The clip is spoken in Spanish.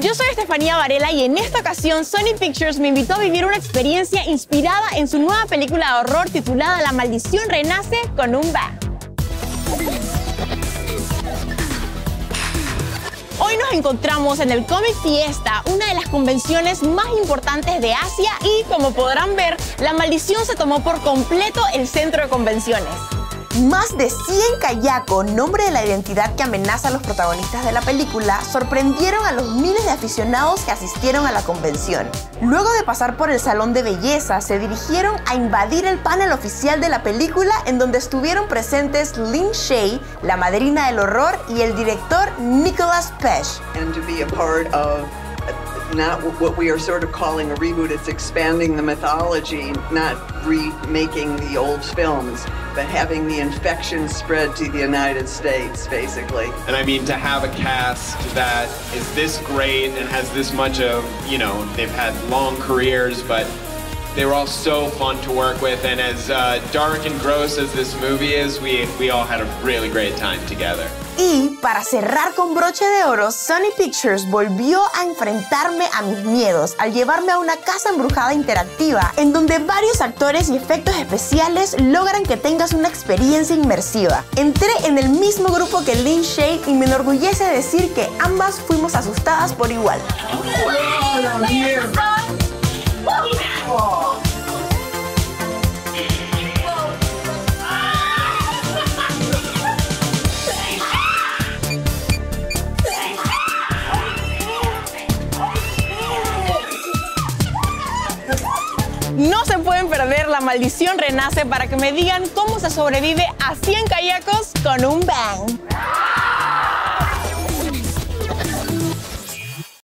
Yo soy Estefanía Varela y en esta ocasión Sony Pictures me invitó a vivir una experiencia inspirada en su nueva película de horror titulada La Maldición Renace con un BANG. Hoy nos encontramos en el Comic Fiesta, una de las convenciones más importantes de Asia y, como podrán ver, La Maldición se tomó por completo el centro de convenciones. Más de 100 Kayako, nombre de la identidad que amenaza a los protagonistas de la película, sorprendieron a los miles de aficionados que asistieron a la convención. Luego de pasar por el salón de belleza, se dirigieron a invadir el panel oficial de la película, en donde estuvieron presentes Lin Shaye, la madrina del horror, y el director Nicolas Pesce. Not what we are sort of calling a reboot, it's expanding the mythology, not remaking the old films, but having the infection spread to the United States, basically. And I mean, to have a cast that is this great and has this much of, you know, they've had long careers, but they were all so fun to work with. And as dark and gross as this movie is, we all had a really great time together. Y para cerrar con broche de oro, Sony Pictures volvió a enfrentarme a mis miedos al llevarme a una casa embrujada interactiva, en donde varios actores y efectos especiales logran que tengas una experiencia inmersiva. Entré en el mismo grupo que Lin Shaye y me enorgullece decir que ambas fuimos asustadas por igual. No se pueden perder La Maldición Renace para que me digan cómo se sobrevive a 100 Kayakos con un BANG.